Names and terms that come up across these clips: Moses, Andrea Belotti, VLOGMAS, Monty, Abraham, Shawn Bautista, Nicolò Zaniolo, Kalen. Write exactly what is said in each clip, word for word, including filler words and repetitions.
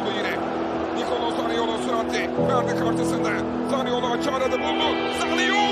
buldu yine. Nicolò Zaniolo sürattı. Verdi karşısında. Zaniolo açarladı buldu. Zaniolo!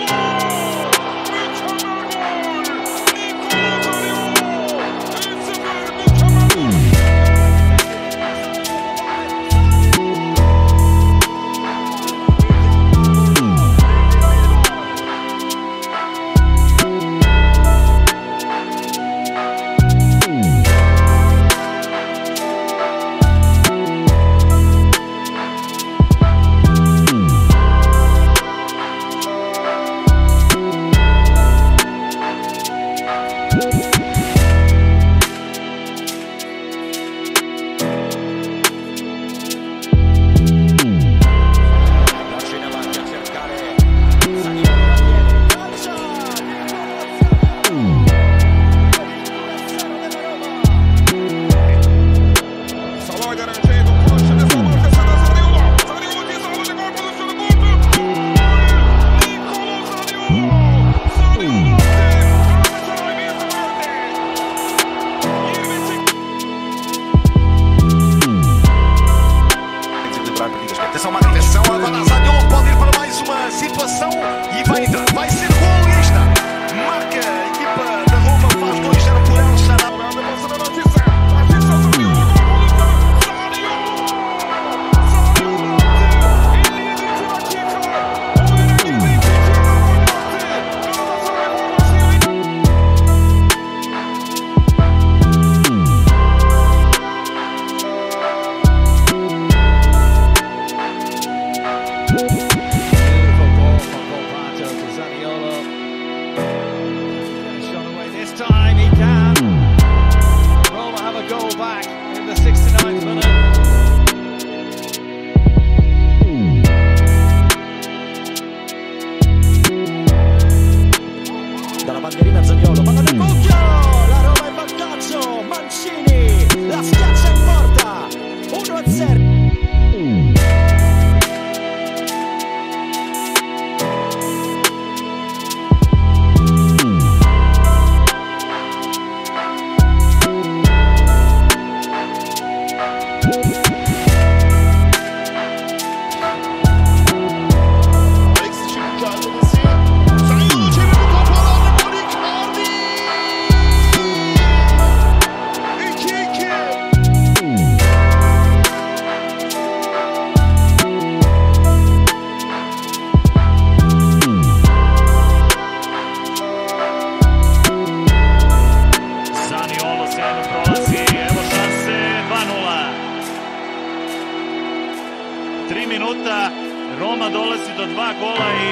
Roma dolazi do dva gola i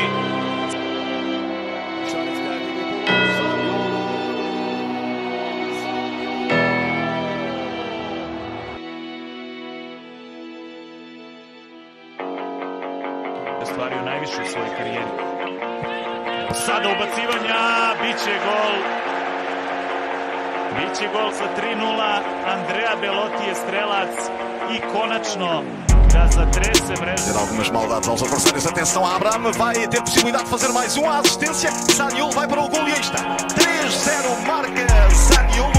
ostvario najviše u svojoj karijeri. Sada ubacivanja, biće gol. Biće gol sa tri nula. Andrea Belotti je strelac I konačno Terá algumas maldades aos adversários, atenção, Abraham vai ter possibilidade de fazer mais uma assistência, Zaniolo vai para o gol e aí está, três zero, marca Zaniolo.